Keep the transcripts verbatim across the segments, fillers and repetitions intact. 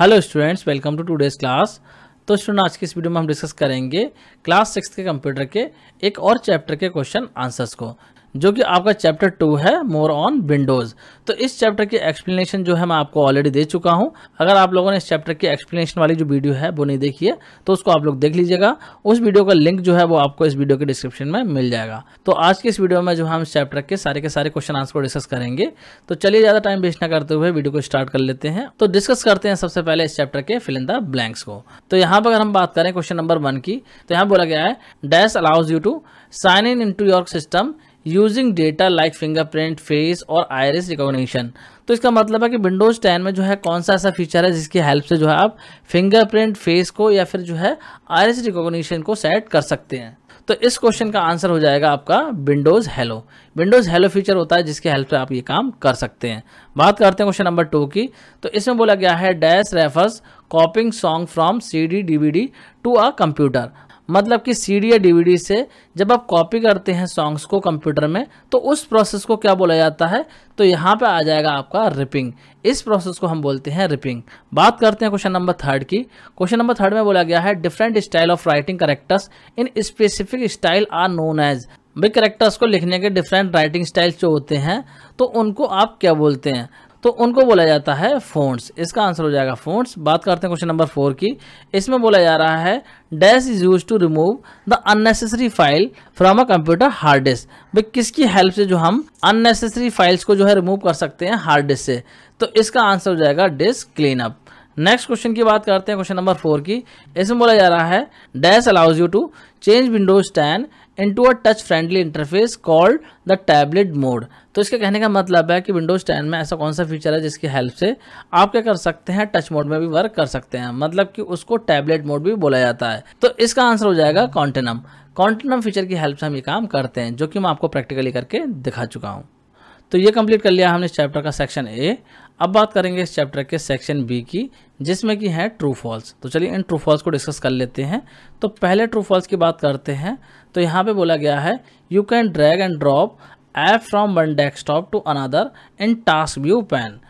Hello students, welcome to today's class. तो student, आज की इस वीडियो में हम डिस्कस करेंगे क्लास सिक्स के कंप्यूटर के एक और चैप्टर के क्वेश्चन आंसर्स को, जो कि आपका चैप्टर टू है, मोर ऑन विंडोज़। तो इस चैप्टर की एक्सप्लेनेशन जो है मैं आपको ऑलरेडी दे चुका हूं। अगर आप लोगों ने इस चैप्टर की एक्सप्लेनेशन वाली जो वीडियो है वो नहीं देखी है तो उसको आप लोग देख लीजिएगा। उस वीडियो का लिंक जो है वो आपको इस वीडियो के डिस्क्रिप्शन में मिल जाएगा। तो आज के इस वीडियो में जो हम इस चैप्टर के सारे के सारे क्वेश्चन आंसर को डिस्कस करेंगे। तो चलिए ज़्यादा टाइम वेस्ट ना करते हुए वीडियो को स्टार्ट कर लेते हैं। तो डिस्कस करते हैं सबसे पहले इस चैप्टर के फिल इन द ब्लैंक्स को। तो यहाँ पर अगर हम बात करें क्वेश्चन नंबर वन की, तो यहाँ बोला गया है dash allows you to sign in in to your system using data like fingerprint, face और आइरिस रिकॉग्निशन। तो इसका मतलब है कि विंडोज़ टेन में जो है कौन सा ऐसा फीचर है जिसकी हेल्प से जो है आप फिंगरप्रिंट, फेस को या फिर जो है आइरिस रिकॉग्निशन को सेट कर सकते हैं। तो इस क्वेश्चन का आंसर हो जाएगा आपका Windows Hello. Windows Hello feature होता है जिसके हेल्प से आप ये काम कर सकते हैं। बात करते हैं क्वेश्चन नंबर टू की। तो इसमें बोला गया है dash refers copying song from C D D V D to a computer. मतलब कि सीडी या डीवीडी से जब आप कॉपी करते हैं सॉन्ग्स को कंप्यूटर में तो उस प्रोसेस को क्या बोला जाता है? तो यहाँ पे आ जाएगा आपका रिपिंग। इस प्रोसेस को हम बोलते हैं रिपिंग। बात करते हैं क्वेश्चन नंबर थर्ड की। क्वेश्चन नंबर थर्ड में बोला गया है different style of writing characters in specific style are known as. Big characters को लिखने के डिफरेंट राइटिंग स्टाइल्स जो होते हैं तो उनको आप क्या बोलते हैं? तो उनको बोला जाता है फोंट्स। इसका आंसर हो जाएगा फोंट्स। बात करते हैं क्वेश्चन नंबर फोर की। इसमें बोला जा रहा है dash is use to remove the unnecessary file from a computer hard disk. भाई किसकी हेल्प से जो हम अननेसेसरी फाइल्स को जो है रिमूव कर सकते हैं हार्ड डिस्क से? तो इसका आंसर हो जाएगा डिस्क क्लीनअप। नेक्स्ट क्वेश्चन की बात करते हैं क्वेश्चन नंबर फोर की। इसमें बोला जा रहा है dash allows you to change Windows ten into a touch friendly interface called the tablet mode. तो इसके कहने का मतलब है कि विंडोज़ टेन में ऐसा कौन सा फीचर है जिसकी हेल्प से आप क्या कर सकते हैं, टच मोड में भी वर्क कर सकते हैं। मतलब कि उसको टैबलेट मोड भी बोला जाता है। तो इसका आंसर हो जाएगा कॉन्टिनम। कॉन्टिनम फीचर की हेल्प से हम ये काम करते हैं, जो कि मैं आपको प्रैक्टिकली करके दिखा चुका हूँ। तो ये कंप्लीट कर लिया हमने इस चैप्टर का सेक्शन ए। अब बात करेंगे इस चैप्टर के सेक्शन बी की, जिसमें कि है ट्रू फॉल्स। तो चलिए इन ट्रू फॉल्स को डिस्कस कर लेते हैं। तो पहले ट्रू फॉल्स की बात करते हैं। तो यहाँ पे बोला गया है you can drag and drop app from one desktop to another in task view pane.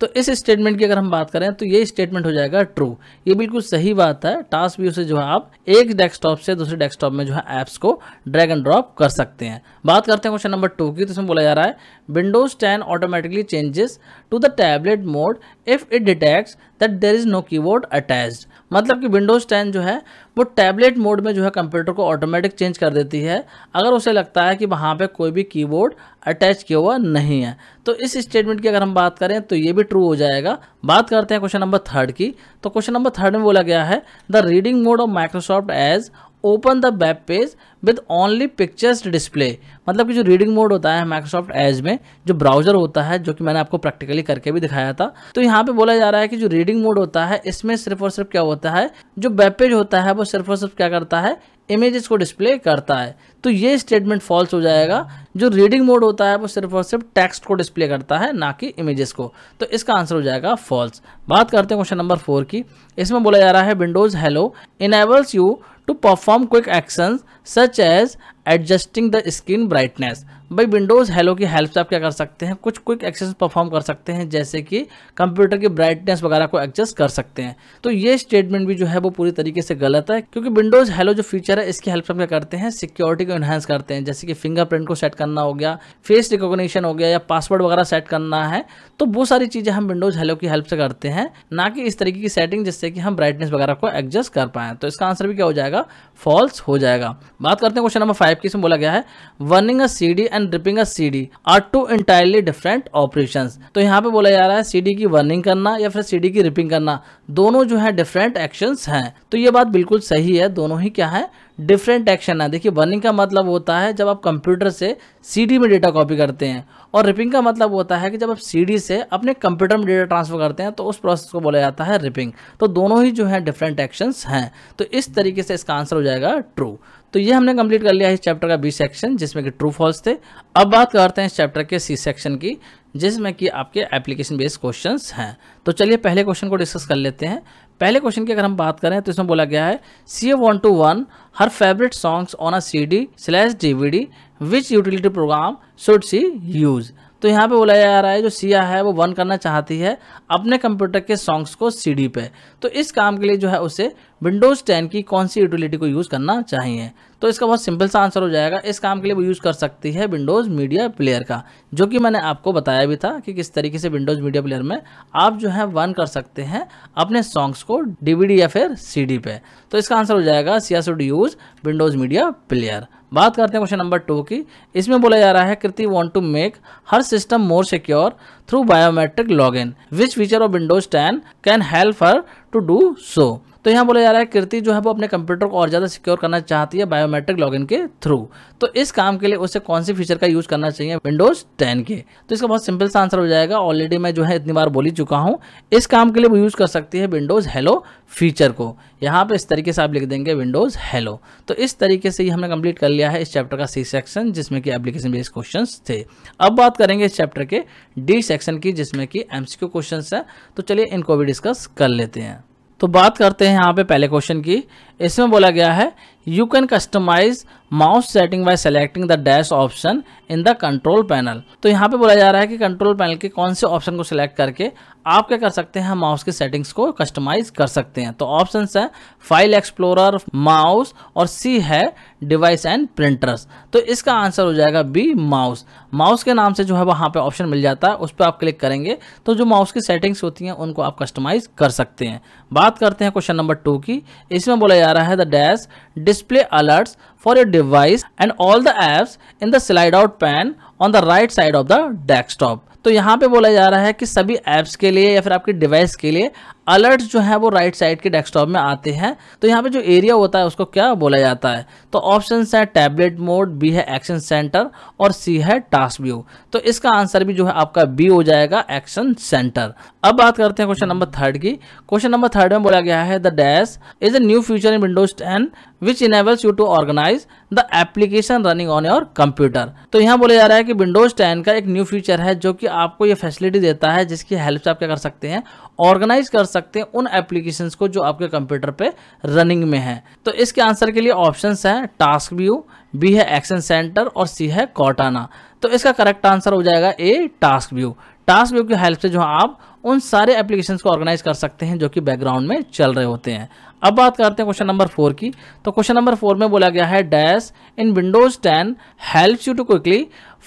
तो इस स्टेटमेंट की अगर हम बात करें तो ये स्टेटमेंट हो जाएगा ट्रू। ये बिल्कुल सही बात है। टास्क व्यू से जो है आप एक डेस्कटॉप से दूसरे डेस्कटॉप में जो है ऐप्स को ड्रैग एंड ड्रॉप कर सकते हैं। बात करते हैं क्वेश्चन नंबर टू की। तो इसमें बोला जा रहा है Windows ten automatically changes to the tablet mode if it detects that there is no keyboard attached. मतलब कि विंडोज टेन जो है वो टैबलेट मोड में जो है कंप्यूटर को ऑटोमेटिक चेंज कर देती है अगर उसे लगता है कि वहाँ पे कोई भी कीबोर्ड अटैच किया हुआ नहीं है। तो इस स्टेटमेंट की अगर हम बात करें तो ये भी ट्रू हो जाएगा। बात करते हैं क्वेश्चन नंबर थर्ड की। तो क्वेश्चन नंबर थर्ड में बोला गया है the reading mode of Microsoft Edge open the web page with only pictures display. मतलब कि जो रीडिंग मोड होता है माइक्रोसॉफ्ट एज में, जो ब्राउजर होता है, जो कि मैंने आपको प्रैक्टिकली करके भी दिखाया था, तो यहाँ पे बोला जा रहा है कि जो रीडिंग मोड होता है इसमें सिर्फ और सिर्फ क्या होता है, जो वेब पेज होता है वो सिर्फ और सिर्फ क्या करता है, इमेजेस को डिस्प्ले करता है। तो ये स्टेटमेंट फॉल्स हो जाएगा। जो रीडिंग मोड होता है वो सिर्फ और सिर्फ टेक्स्ट को डिस्प्ले करता है, ना कि इमेजेस को। तो इसका आंसर हो जाएगा फॉल्स। बात करते हैं क्वेश्चन नंबर फोर की। इसमें बोला जा रहा है Windows Hello enables you to perform quick actions such as adjusting the screen brightness. भाई विंडोज़ हेलो की हेल्प से आप क्या कर सकते हैं, कुछ क्विक एक्शंस परफॉर्म कर सकते हैं, जैसे कि कंप्यूटर की ब्राइटनेस वगैरह को एडजस्ट कर सकते हैं। तो ये स्टेटमेंट भी जो है वो पूरी तरीके से गलत है, क्योंकि विंडोज़ हेलो जो फीचर है इसकी हेल्प से हम क्या करते हैं, सिक्योरिटी को एनहांस करते हैं। जैसे कि फिंगरप्रिंट को सेट करना हो गया, फेस रिकॉग्निशन हो गया, या पासवर्ड वगैरह सेट करना है, तो वो सारी चीज़ें हम विंडोज़ हेलो की हेल्प से करते हैं, ना कि इस तरीके की सेटिंग जिससे कि हम ब्राइटनेस वगैरह को एडजस्ट कर पाएँ। तो इसका आंसर भी क्या हो जाएगा, फॉल्स हो जाएगा। बात करते हैं क्वेश्चन नंबर फाइव की। इसमें बोला गया है burning a CD and ripping a CD are two entirely different operations. तो यहाँ पे बोला जा रहा है सीडी की वर्निंग करना या फिर सीडी की रिपिंग करना, दोनों जो है डिफरेंट एक्शंस हैं। तो ये बात बिल्कुल सही है, दोनों ही क्या है, डिफरेंट एक्शन है। देखिए वर्निंग का मतलब होता है जब आप कंप्यूटर से सीडी में डेटा कॉपी करते हैं, और रिपिंग का मतलब होता है कि जब आप सीडी से अपने कंप्यूटर में डेटा ट्रांसफर करते हैं तो उस प्रोसेस को बोला जाता है रिपिंग। तो दोनों ही जो है डिफरेंट एक्शंस हैं। तो इस तरीके से इसका आंसर हो जाएगा ट्रू। तो ये हमने कंप्लीट कर लिया है इस चैप्टर का बी सेक्शन, जिसमें कि ट्रू फॉल्स थे। अब बात करते हैं इस चैप्टर के सी सेक्शन की, जिसमें कि आपके एप्लीकेशन बेस्ड क्वेश्चंस हैं। तो चलिए पहले क्वेश्चन को डिस्कस कर लेते हैं। पहले क्वेश्चन की अगर हम बात करें तो इसमें बोला गया है Siya one to one her favourite songs on a C D slash D V D which utility program should C use. तो यहाँ पे बोला जा रहा है जो सिया है वो बर्न करना चाहती है अपने कंप्यूटर के सॉन्ग्स को सीडी पे। तो इस काम के लिए जो है उसे विंडोज़ टेन की कौन सी यूटिलिटी को यूज़ करना चाहिए? तो इसका बहुत सिंपल सा आंसर हो जाएगा, इस काम के लिए वो यूज़ कर सकती है विंडोज़ मीडिया प्लेयर का, जो कि मैंने आपको बताया भी था कि किस तरीके से विंडोज़ मीडिया प्लेयर में आप जो है बर्न कर सकते हैं अपने सॉन्ग्स को डीवीडी या फिर सीडी पे। तो इसका आंसर हो जाएगा Siya should use Windows Media Player. बात करते हैं क्वेश्चन नंबर टू की। इसमें बोला जा रहा है Kriti want to make her system more secure through biometric login, which feature of Windows ten can help her to do so. तो यहाँ बोला जा रहा है कृति जो है वो अपने कंप्यूटर को और ज़्यादा सिक्योर करना चाहती है बायोमेट्रिक लॉगिन के थ्रू, तो इस काम के लिए उसे कौन से फीचर का यूज़ करना चाहिए विंडोज़ टेन के? तो इसका बहुत सिंपल सा आंसर हो जाएगा, ऑलरेडी मैं जो है इतनी बार बोली चुका हूँ, इस काम के लिए वो यूज़ कर सकती है विंडोज़ हेलो फीचर को। यहाँ पे इस तरीके से आप लिख देंगे विंडोज़ हेलो। तो इस तरीके से ही हमने कंप्लीट कर लिया है इस चैप्टर का सी सेक्शन, जिसमें कि एप्लीकेशन बेस्ड क्वेश्चंस थे। अब बात करेंगे इस चैप्टर के डी सेक्शन की, जिसमें कि एमसीक्यू क्वेश्चंस हैं। तो चलिए इनको भी डिस्कस कर लेते हैं। तो बात करते हैं यहाँ पे पहले क्वेश्चन की। इसमें बोला गया है you can customise mouse setting by selecting the dash option in the control panel. तो यहाँ पे बोला जा रहा है कि कंट्रोल पैनल के कौन से ऑप्शन को सिलेक्ट करके आप क्या कर सकते हैं, माउस के सेटिंग्स को कस्टमाइज कर सकते हैं। तो ऑप्शंस हैं फाइल एक्सप्लोरर, माउस और सी है डिवाइस एंड प्रिंटर्स। तो इसका आंसर हो जाएगा बी माउस। माउस के नाम से जो है वहाँ पे ऑप्शन मिल जाता है, उस पर आप क्लिक करेंगे तो जो माउस की सेटिंग्स होती हैं उनको आप कस्टमाइज कर सकते हैं। बात करते हैं क्वेश्चन नंबर टू की। इसमें बोला जा रहा है the dash display alerts for your device and all the apps in the slide out pane on the right side of the desktop. तो यहाँ पे बोला जा रहा है कि सभी ऐप्स के लिए या फिर आपके डिवाइस के लिए अलर्ट्स जो है वो राइट साइड के डेस्कटॉप में आते हैं। तो यहाँ पे जो एरिया होता है उसको क्या बोला जाता है? तो ऑप्शंस है टैबलेट मोड, बी है एक्शन सेंटर और सी है टास्क व्यू। तो इसका आंसर भी जो है आपका बी हो जाएगा, एक्शन सेंटर। अब बात करते हैं क्वेश्चन नंबर थर्ड की। क्वेश्चन नंबर थर्ड में बोला गया है the dash is a new feature in Windows ten which enables you to organise the application running on your computer. तो यहाँ बोला जा रहा है कि विंडोज टेन का एक न्यू फीचर है जो कि आपको ये फैसिलिटी देता है, जिसकी हेल्प से आप क्या कर सकते हैं, ऑर्गेनाइज कर सकते हैं उन एप्लीकेशंस को जो आपके कंप्यूटर पे रनिंग में है। तो इसके आंसर के लिए ऑप्शंस हैं टास्क व्यू, बी है एक्शन सेंटर और सी है कॉर्टाना। तो इसका करेक्ट आंसर हो जाएगा A task view. Task view की हेल्प से जो आप उन सारे एप्लीकेशंस को ऑर्गेनाइज कर सकते हैं जो कि बैकग्राउंड में चल रहे होते हैं। अब बात करते हैं क्वेश्चन नंबर फोर की। तो क्वेश्चन नंबर फोर में बोला गया है dash in Windows ten helps you to quickly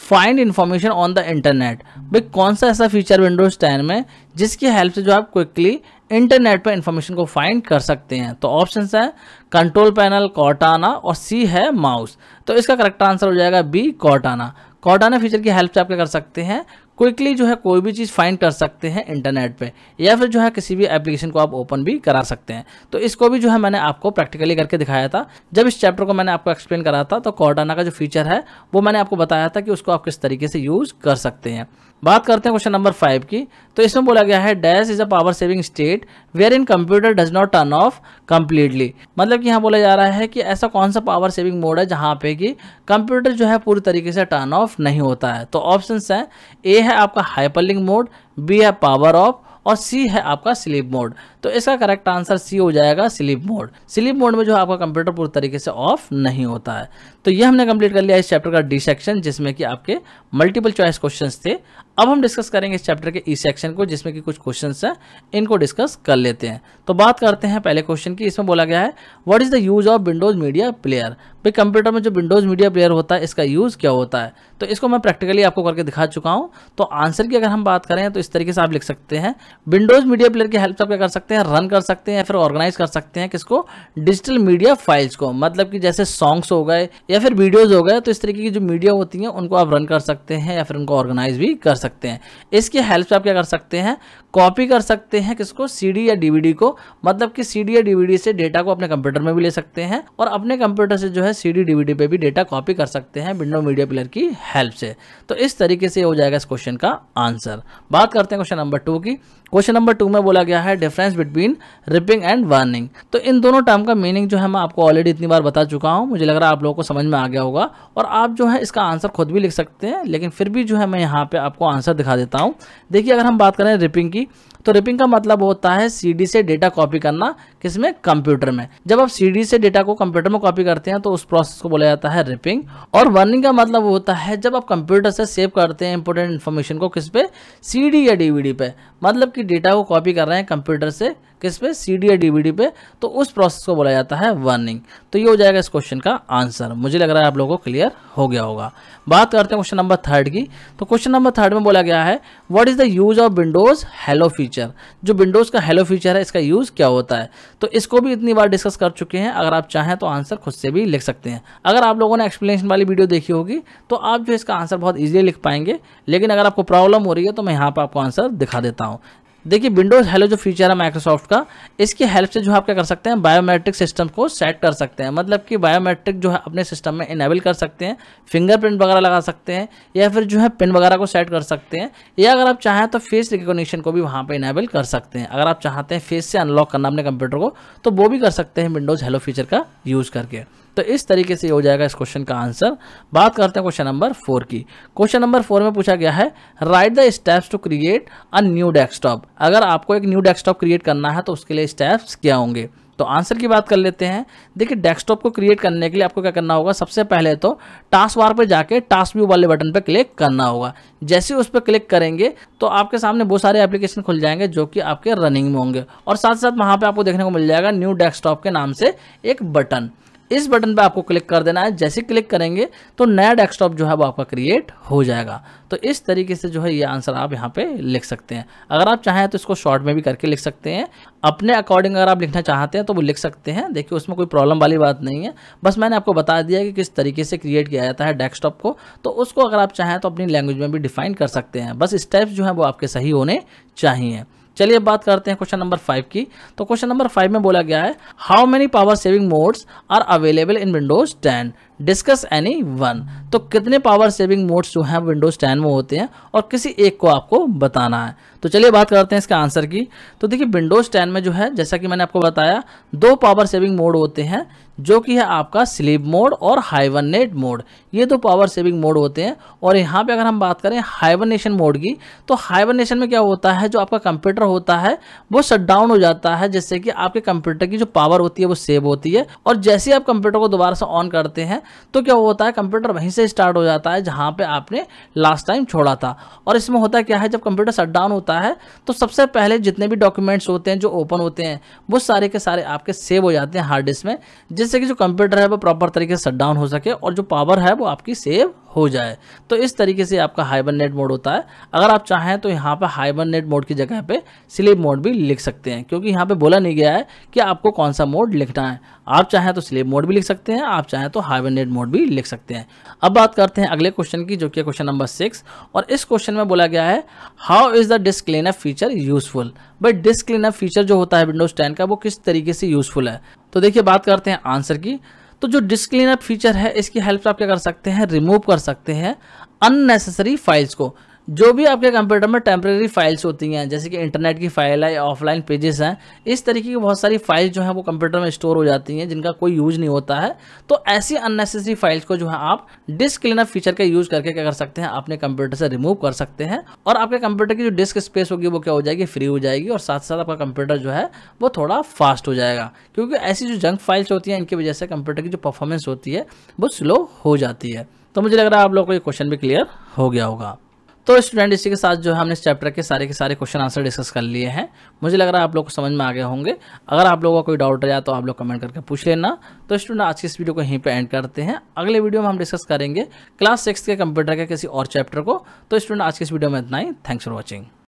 find information on the internet. भाई कौन सा ऐसा फीचर विंडोज टेन में जिसकी हेल्प से जो आप क्विकली इंटरनेट पर इंफॉर्मेशन को फाइंड कर सकते हैं? तो ऑप्शंस हैं कंट्रोल पैनल, कॉर्टाना और सी है माउस। तो इसका करेक्ट आंसर हो जाएगा बी कॉर्टाना। कॉर्टाना फीचर की हेल्प से आप क्या कर सकते हैं, क्विकली जो है कोई भी चीज़ फाइंड कर सकते हैं इंटरनेट पे, या फिर जो है किसी भी एप्लीकेशन को आप ओपन भी करा सकते हैं। तो इसको भी जो है मैंने आपको प्रैक्टिकली करके दिखाया था जब इस चैप्टर को मैंने आपको एक्सप्लेन करा था। तो कॉर्टाना का जो फीचर है वो मैंने आपको बताया था कि उसको आप किस तरीके से यूज़ कर सकते हैं। बात करते हैं क्वेश्चन नंबर फाइव की। तो इसमें बोला गया है dash is a power saving state where in computer does not turn off completely. मतलब कि यहाँ बोला जा रहा है कि ऐसा कौन सा पावर सेविंग मोड है जहाँ पे कि कंप्यूटर जो है पूरी तरीके से टर्न ऑफ नहीं होता है। तो ऑप्शंस हैं ए है आपका हाइपरलिंक मोड, बी है पावर ऑफ और सी है आपका स्लीप मोड। तो इसका करेक्ट आंसर सी हो जाएगा स्लीप मोड। स्लीप मोड में जो आपका कंप्यूटर पूरी तरीके से ऑफ नहीं होता है। तो ये हमने कंप्लीट कर लिया इस चैप्टर का डी सेक्शन, जिसमें कि आपके मल्टीपल चॉइस क्वेश्चंस थे। अब हम डिस्कस करेंगे इस चैप्टर के ई सेक्शन को, जिसमें कि कुछ क्वेश्चंस हैं, इनको डिस्कस कर लेते हैं। तो बात करते हैं पहले क्वेश्चन की। इसमें बोला गया है what is the use of Windows Media Player. भाई कंप्यूटर में जो विंडोज मीडिया प्लेयर होता है इसका यूज क्या होता है? तो इसको मैं प्रैक्टिकली आपको करके दिखा चुका हूँ। तो आंसर की अगर हम बात करें तो इस तरीके से आप लिख सकते हैं, विंडोज मीडिया प्लेयर की हेल्प से आप क्या कर सकते हैं, रन कर सकते हैं या फिर ऑर्गेनाइज कर सकते हैं किसको, डिजिटल मीडिया फाइल्स को। मतलब कि जैसे सॉन्ग्स हो गए या फिर वीडियोज हो गए, तो इस तरीके की जो मीडिया होती है उनको आप रन कर सकते हैं या फिर उनको ऑर्गेनाइज भी कर सकते हैं। इसकी हेल्प से आप क्या कर सकते हैं, कॉपी कर सकते हैं किसको, सीडी या डीवीडी को। मतलब कि सीडी या डीवीडी से डेटा को अपने कंप्यूटर में भी ले सकते हैं और अपने कंप्यूटर से जो है सीडी डीवीडी पे भी डेटा कॉपी कर सकते हैं विंडोज मीडिया प्लेयर की हेल्प से। तो इस तरीके से हो जाएगा इस क्वेश्चन का आंसर। बात करते हैं क्वेश्चन नंबर टू की। क्वेश्चन नंबर टू में बोला गया है difference between ripping and burning. तो इन दोनों टर्म का मीनिंग जो है मैं आपको ऑलरेडी इतनी बार बता चुका हूं, मुझे लग रहा है आप लोगों को समझ में आ गया होगा और आप जो है इसका आंसर खुद भी लिख सकते हैं, लेकिन फिर भी जो है मैं यहाँ पे आपको आंसर दिखा देता हूँ। देखिए अगर हम बात करें रिपिंग की, तो रिपिंग का मतलब होता है सीडी से डेटा कॉपी करना, किसमें, कंप्यूटर में। जब आप सीडी से डेटा को कंप्यूटर में कॉपी करते हैं तो उस प्रोसेस को बोला जाता है रिपिंग। और बर्निंग का मतलब होता है जब आप कंप्यूटर से सेव करते हैं इंपोर्टेंट इन्फॉर्मेशन को, किस पे, सीडी या डीवीडी पे, मतलब कि डेटा को कॉपी कर रहे हैं कंप्यूटर से किस पे, सीडी या डीवीडी पे, तो उस प्रोसेस को बोला जाता है बर्निंग। तो ये हो जाएगा इस क्वेश्चन का आंसर। मुझे लग रहा है आप लोगों को क्लियर हो गया होगा। बात करते हैं क्वेश्चन नंबर थर्ड की। तो क्वेश्चन नंबर थर्ड में बोला गया है what is the use of Windows Hello feature. जो विंडोज का हेलो फीचर है इसका यूज क्या होता है, तो इसको भी इतनी बार डिस्कस कर चुके हैं। अगर आप चाहें तो आंसर खुद से भी लिख सकते हैं। अगर आप लोगों ने एक्सप्लेनेशन वाली वीडियो देखी होगी तो आप जो इसका आंसर बहुत ईजिली लिख पाएंगे, लेकिन अगर आपको प्रॉब्लम हो रही है तो मैं यहाँ पर आपको आंसर दिखा देता हूँ। देखिए विंडोज हेलो जो फीचर है माइक्रोसॉफ्ट का, इसकी हेल्प से जो आप क्या कर सकते हैं, बायोमेट्रिक सिस्टम को सेट कर सकते हैं, मतलब कि बायोमेट्रिक जो है अपने सिस्टम में इनेबल कर सकते हैं, फिंगरप्रिंट वगैरह लगा सकते हैं, या फिर जो है पिन वगैरह को सेट कर सकते हैं, या अगर आप चाहें तो फेस रिकॉग्निशन को भी वहाँ पर इनेबल कर सकते हैं। अगर आप चाहते हैं फेस से अनलॉक करना अपने कंप्यूटर को तो वो भी कर सकते हैं विंडोज हेलो फीचर का यूज़ करके। तो इस तरीके से हो जाएगा इस क्वेश्चन का आंसर। बात करते हैं क्वेश्चन नंबर फोर की। क्वेश्चन नंबर फोर में पूछा गया है write the steps to create a new desktop. अगर आपको एक न्यू डेस्कटॉप क्रिएट करना है तो उसके लिए स्टेप्स क्या होंगे। तो आंसर की बात कर लेते हैं। देखिए डेस्कटॉप को क्रिएट करने के लिए आपको क्या करना होगा, सबसे पहले तो टास्क बार पर जाके टास्क व्यू वाले बटन पर क्लिक करना होगा। जैसे उस पर क्लिक करेंगे तो आपके सामने बहुत सारे एप्लीकेशन खुल जाएंगे जो कि आपके रनिंग में होंगे, और साथ साथ वहाँ पर आपको देखने को मिल जाएगा न्यू डेस्कटॉप के नाम से एक बटन। इस बटन पर आपको क्लिक कर देना है। जैसे क्लिक करेंगे तो नया डेस्कटॉप जो है वो आपका क्रिएट हो जाएगा। तो इस तरीके से जो है ये आंसर आप यहाँ पे लिख सकते हैं। अगर आप चाहें तो इसको शॉर्ट में भी करके लिख सकते हैं, अपने अकॉर्डिंग अगर आप लिखना चाहते हैं तो वो लिख सकते हैं। देखिए उसमें कोई प्रॉब्लम वाली बात नहीं है, बस मैंने आपको बता दिया कि किस तरीके से क्रिएट किया जाता है डेस्कटॉप को, तो उसको अगर आप चाहें तो अपनी लैंग्वेज में भी डिफाइन कर सकते हैं। बस स्टेप्स जो हैं वो आपके सही होने चाहिए। चलिए बात करते हैं क्वेश्चन नंबर फाइव की। तो क्वेश्चन नंबर फाइव में बोला गया है how many power saving modes are available in Windows ten, discuss any one. तो कितने पावर सेविंग मोड्स जो हैं विंडोज टेन में होते हैं और किसी एक को आपको बताना है। तो चलिए बात करते हैं इसका आंसर की। तो देखिए विंडोज टेन में जो है, जैसा कि मैंने आपको बताया, दो पावर सेविंग मोड होते हैं जो कि है आपका स्लीप मोड और हाइबरनेट मोड। ये दो पावर सेविंग मोड होते हैं। और यहाँ पे अगर हम बात करें हाइबरनेशन मोड की, तो हाइबरनेशन में क्या होता है, जो आपका कंप्यूटर होता है वो शट डाउन हो जाता है, जिससे कि आपके कंप्यूटर की जो पावर होती है वो सेव होती है। और जैसे ही आप कंप्यूटर को दोबारा से ऑन करते हैं तो क्या होता है, कंप्यूटर वहीं से स्टार्ट हो जाता है जहाँ पे आपने लास्ट टाइम छोड़ा था। और इसमें होता क्या है, जब कंप्यूटर शट डाउन होता है तो सबसे पहले जितने भी डॉक्यूमेंट्स होते हैं जो ओपन होते हैं वो सारे के सारे आपके सेव हो जाते हैं हार्ड डिस्क में, जिससे कि जो कंप्यूटर है वो प्रॉपर तरीके से शट डाउन हो सके और जो पावर है वो आपकी सेव हो जाए। तो इस तरीके से आपका हाइबरनेट मोड होता है। अगर आप चाहें तो यहाँ पर हाइबरनेट मोड की जगह पे स्लीप मोड भी लिख सकते हैं, क्योंकि यहाँ पे बोला नहीं गया है कि आपको कौन सा मोड लिखना है। आप चाहें तो स्लीप मोड भी लिख सकते हैं, आप चाहें तो हाइबरनेट मोड भी लिख सकते हैं। अब बात करते हैं अगले क्वेश्चन की, जो कि क्वेश्चन नंबर सिक्स। और इस क्वेश्चन में बोला गया है how is the disk cleanup feature useful. But disk cleanup feature जो होता है विंडोज टेन का, वो किस तरीके से यूजफुल है। तो देखिए बात करते हैं आंसर की। तो जो डिस्क क्लीनअप फीचर है इसकी हेल्प से आप क्या कर सकते हैं, रिमूव कर सकते हैं अननेसेसरी फाइल्स को। जो भी आपके कंप्यूटर में टेम्प्रेरी फाइल्स होती हैं, जैसे कि इंटरनेट की फाइल है या ऑफलाइन पेजेस हैं, इस तरीके की बहुत सारी फाइल्स जो हैं वो कंप्यूटर में स्टोर हो जाती हैं जिनका कोई यूज़ नहीं होता है। तो ऐसी अननेसेसरी फाइल्स को जो है आप डिस्क क्लीनअप फीचर का यूज़ करके क्या कर सकते हैं, अपने कंप्यूटर से रिमूव कर सकते हैं। और आपके कंप्यूटर की जो डिस्क स्पेस होगी वो क्या हो जाएगी, फ्री हो जाएगी। और साथ साथ आपका कंप्यूटर जो है वो थोड़ा फास्ट हो जाएगा, क्योंकि ऐसी जो जंक फाइल्स होती हैं इनकी वजह से कंप्यूटर की जो परफॉर्मेंस होती है वो स्लो हो जाती है। तो मुझे लग रहा है आप लोगों को ये क्वेश्चन भी क्लियर हो गया होगा। तो स्टूडेंट इसी के साथ जो है हमने इस चैप्टर के सारे के सारे क्वेश्चन आंसर डिस्कस कर लिए हैं। मुझे लग रहा है आप लोग को समझ में आ गए होंगे। अगर आप लोगों का कोई डाउट रहा तो आप लोग कमेंट करके पूछ लेना। तो स्टूडेंट आज की इस वीडियो को यहीं पे एंड करते हैं। अगले वीडियो में हम डिस्कस करेंगे क्लास सिक्स के कंप्यूटर के किसी और चैप्टर को। तो स्टूडेंट आज की इस वीडियो में इतना ही। Thanks for watching.